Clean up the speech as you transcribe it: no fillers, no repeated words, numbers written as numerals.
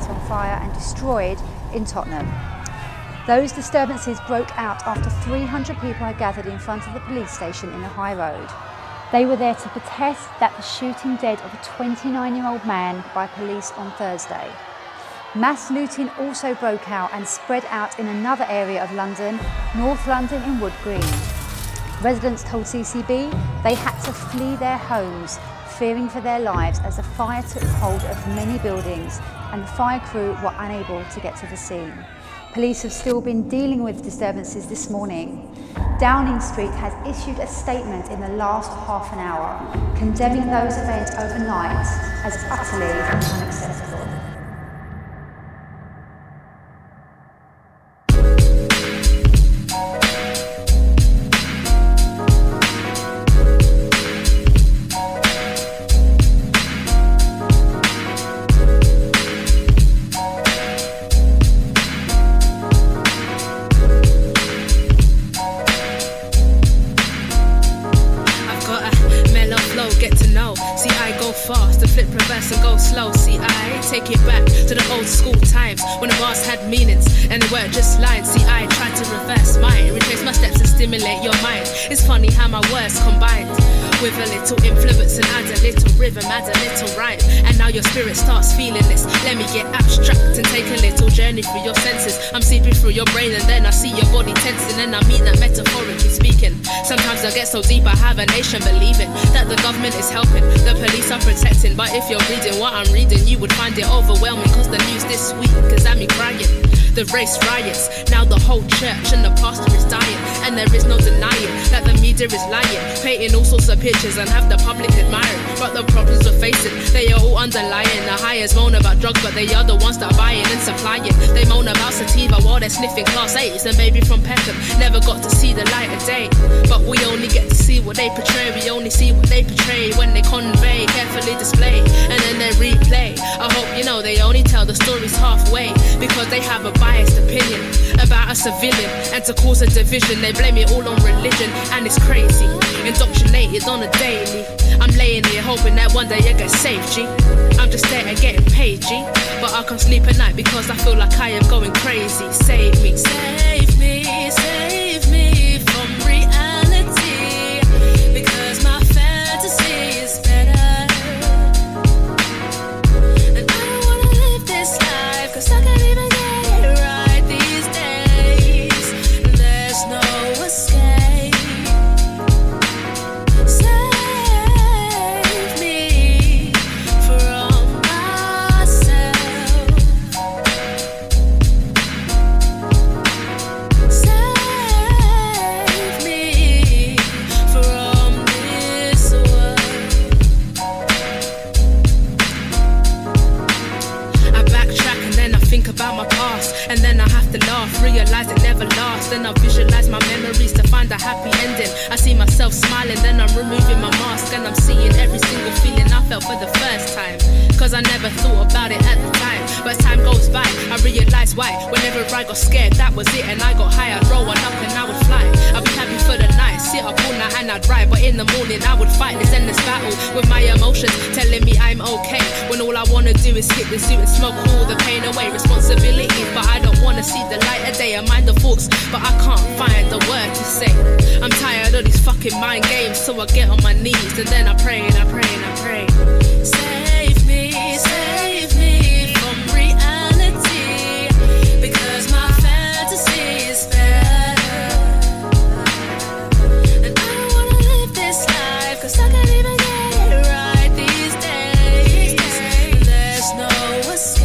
set on fire and destroyed in Tottenham. Those disturbances broke out after 300 people had gathered in front of the police station in the High Road. They were there to protest that the shooting dead of a 29-year-old man by police on Thursday. Mass looting also broke out and spread out in another area of London, North London in Wood Green. Residents told CCB they had to flee their homes, fearing for their lives as the fire took hold of many buildings and the fire crew were unable to get to the scene. Police have still been dealing with disturbances this morning. Downing Street has issued a statement in the last half an hour, condemning those events overnight as utterly unacceptable. So deep I have a nation believing that the government is helping, the police are protecting. But if you're reading what I'm reading, you would find it overwhelming, cause the news this week has had me crying. The race riots, now the whole church and the pastor is dying, and there is no denying that the media is lying, painting all sorts of pictures and have the public admiring. But the problems we're facing, they are all underlying. The highers moan about drugs, but they are the ones that are buying and supplying. They moan about sativa while they're sniffing class 8s, and baby from Peckham never got to see the light of day. But we only get to see what they portray, we only see what they portray when they convey, carefully display, and then they replay. I hope you know they only tell the stories halfway, because they have a biased opinion about a civilian, and to cause a division they blame it all on religion. And it's crazy, indoctrinated on a daily. I'm laying here hoping that one day I get saved, G. I'm just there and getting paid, G. But I can't sleep at night because I feel like I am going crazy. Save me, save me, save me from reality, because my fantasy is better, and I don't wanna live this life, cause I can't even realize it never lasts. Then I visualize my memories to find a happy ending. I see myself smiling, then I'm removing my mask, and I'm seeing every single feeling I felt for the first time, cause I never thought about it at the time. But as time goes by, I realize why. Whenever I got scared, that was it, and I got high. I'd roll one up and I would fly. I'd be happy for the night, sit up all night and I'd ride. But in the morning I would fight this endless battle with my emotions telling me I'm okay, when all I wanna do is hit the suit and smoke all the pain away. Responsibilities, but I don't wanna see the light of day. I mind the thoughts, but I can't find the word to say. I'm tired of these fucking mind games, so I get on my knees and then I pray and I pray and I pray. Save me, save me from reality, because my fantasy is better, and I don't wanna live this life, cause I can't even get it right these days. There's no escape.